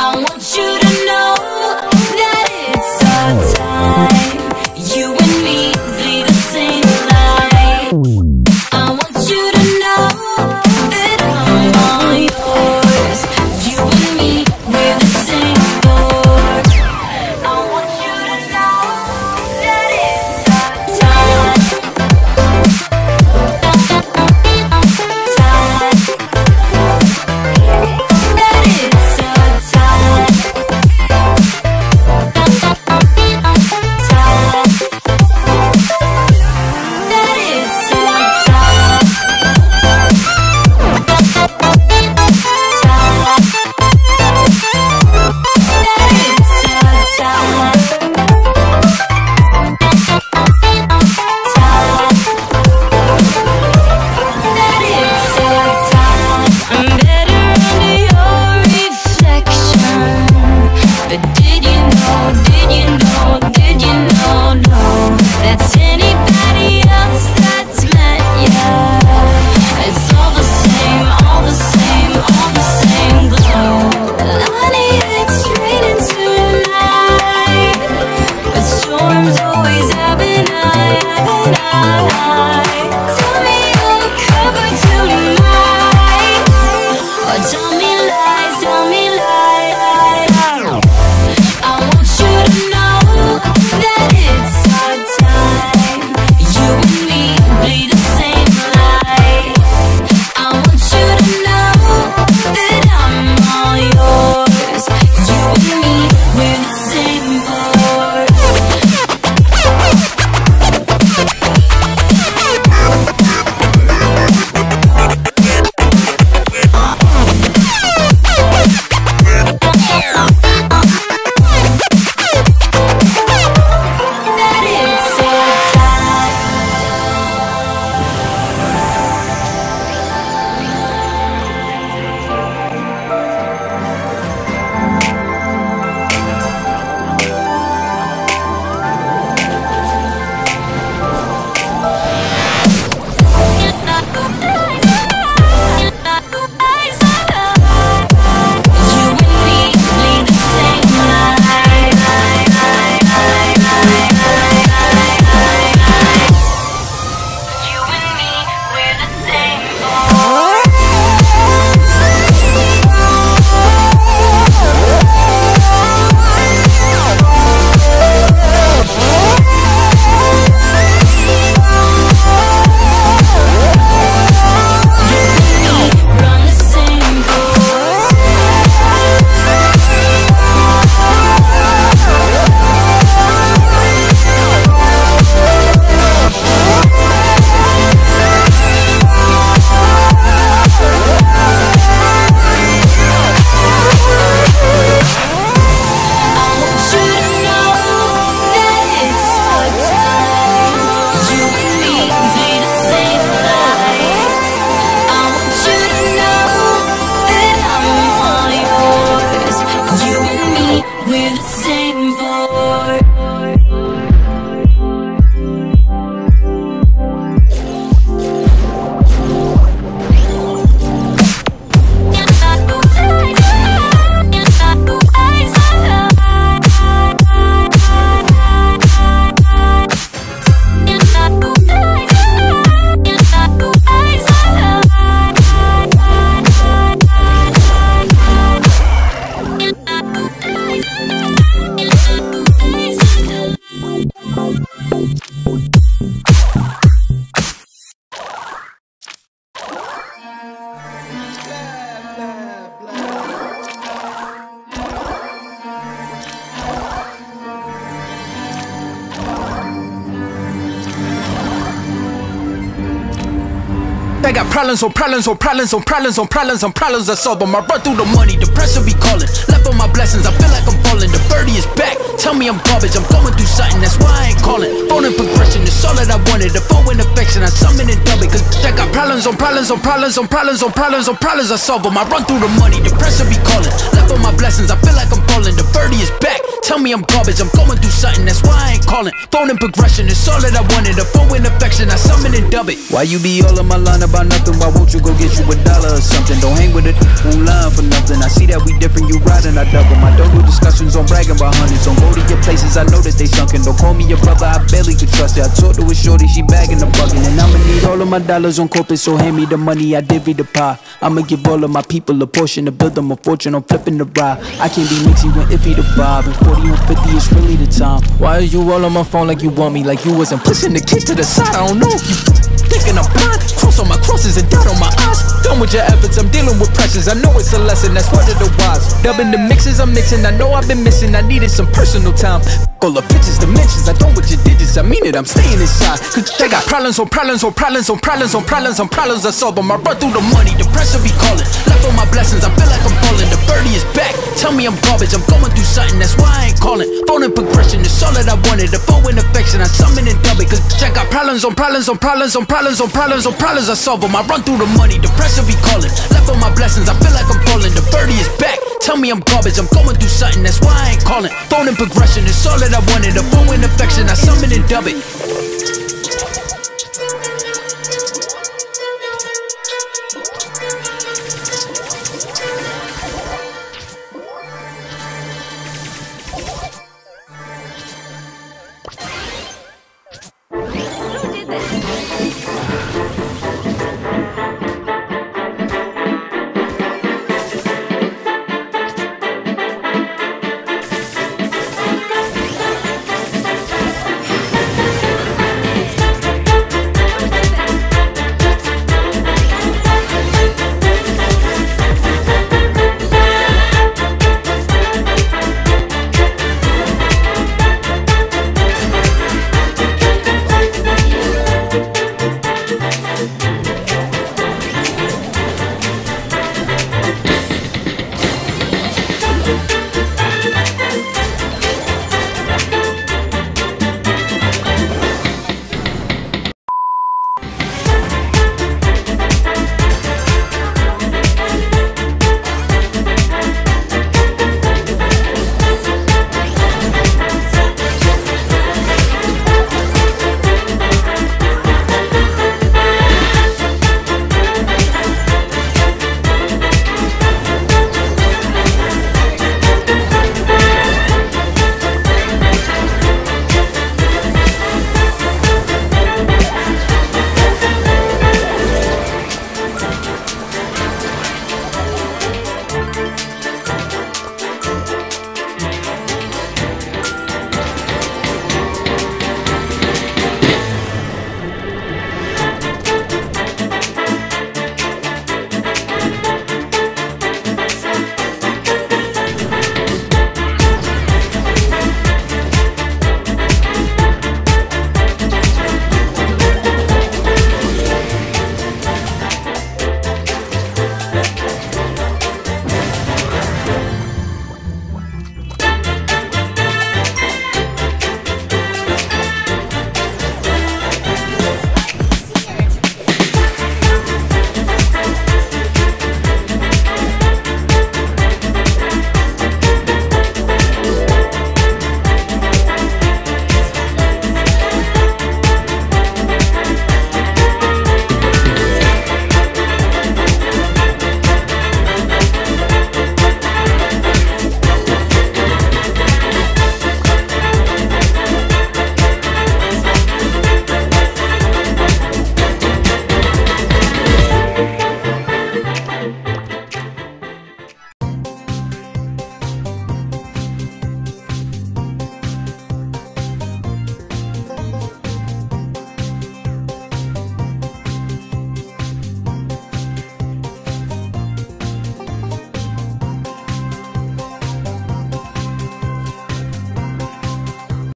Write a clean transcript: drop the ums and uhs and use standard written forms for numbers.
I want you to know that it's our time. You and me lead the same life. I want you to know that I'm all yours. You and me, we're the same boat. I want you to know that it's our time. That it's our time. I got problems on problems on problems on problems on problems on problems I solve them. I run through the money, the pressure be calling. Left on my blessings, I feel like I'm falling. The birdie is back, tell me I'm garbage. I'm going through something, that's why I ain't calling. Phone in progression, it's all that I wanted. The phone in affection, I summon and dub it. Cause I got problems on problems on problems on problems on problems on problems I solve them. I run through the money, the pressure be calling. Left on my blessings, I feel like I'm falling. The birdie is back, tell me me I'm garbage, I'm going through something, that's why I ain't calling. Phone in progression, it's all that I wanted, a phone in affection, I summon and dub it. Why you be all on my line about nothing, why won't you go get you $1 or something? Don't hang with a who lying for nothing, I see that we different, you riding, I double. My double discussions on bragging by hundreds, don't go to your places, I know that they sunken. Don't call me your brother, I barely could trust it. I talked to a shorty, she bagging the bugging, and I'ma need all of my dollars on corporate, so hand me the money, I divvy the pie. I'ma give all of my people a portion to build them a fortune, I'm flipping the ride. I can't be mixy when iffy the vibe, and 40 and 50 is really the time. Why are you all on my phone like you want me, like you wasn't pushing the kid to the side? I don't know if you thinking I'm blind. Cross on my crosses and dot on my eyes. Done with your efforts, I'm dealing with pressures, I know it's a lesson, that's word of the wise. Dubbing the mixes, I'm mixing, I know I've been missing, I needed some personal time. All the bitches, dimensions, I don't with your digits, I mean it, I'm staying inside. Cause I got problems on problems on problems on problems on problems on problems I solve them. I run through the money, the pressure be calling. Left on my blessings, I feel like I'm falling. The birdie is back, tell me I'm garbage, I'm going through something, that's why I ain't calling. Phone in progression, it's all that I wanted, a phone in affection, I summon and dub it. Cause I got problems on problems on problems on problems on problems on problems I solve them. I run through the money, the pressure be calling. Left on my blessings, I feel like I'm falling. The birdie is back, tell me I'm garbage, I'm going through something, that's why I ain't calling. Phone in progression, it's all that I wanted, a phone in affection, I summon and dub it.